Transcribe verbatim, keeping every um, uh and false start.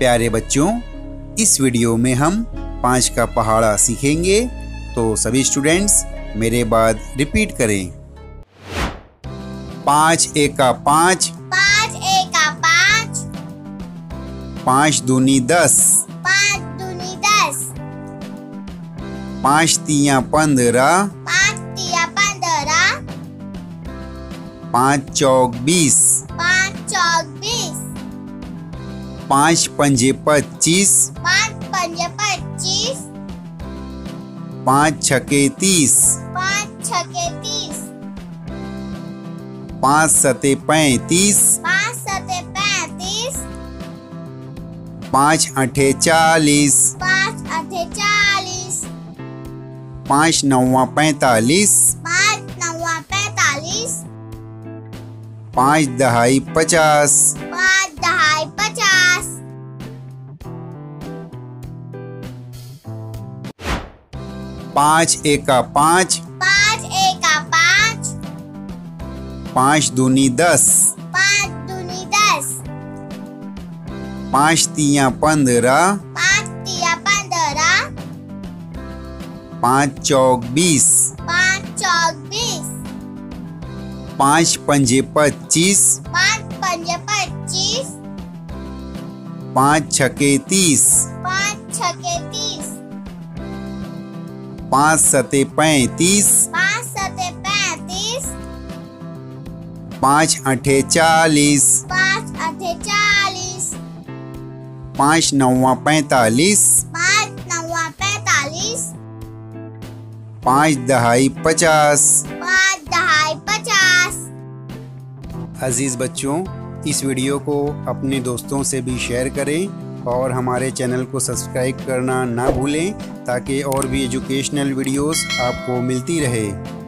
प्यारे बच्चों, इस वीडियो में हम पाँच का पहाड़ा सीखेंगे, तो सभी स्टूडेंट्स मेरे बाद रिपीट करें। पाँच एका पाँच, पाँच एका पाँच, पाँच दूनी दस, पाँच दूनी दस, पाँच तिया पंद्रह, पाँच तिया पंद्रह, पाँच चौक बीस, पाँच चौक बीस, पाँच पंजे पच्चीस, पाँच पंजे पच्चीस, पाँच छके तीस, पाँच छके तीस, पाँच सते पैंतीस, पाँच सते पैंतीस, पाँच अठे चालीस, पाँच अठे चालीस, पाँच नौवा पैंतालीस, पाँच नौवा पैंतालीस, पाँच दहाई पचास, पाँच दहाई पचास। पाँच एका पाँच, पाँच दूनी दस, पाँच दूनी दस, पाँच तिया पंद्रह, पाँच तिया पंद्रह, पाँच चौक बीस, पाँच चौक बीस, पाँच पंजे पच्चीस, पाँच पंजे पच्चीस, पाँच छके तीस, पाँच छके तीस, पाँच सते पैंतीस, पाँच अठे चालीस, पाँच अठे चालीस, पाँच नौवा पैंतालीस, पाँच नौवा पैंतालीस, पाँच दहाई पचास, पाँच दहाई पचास। अजीज बच्चों, इस वीडियो को अपने दोस्तों से भी शेयर करें और हमारे चैनल को सब्सक्राइब करना ना भूलें ताकि और भी एजुकेशनल वीडियोस आपको मिलती रहे।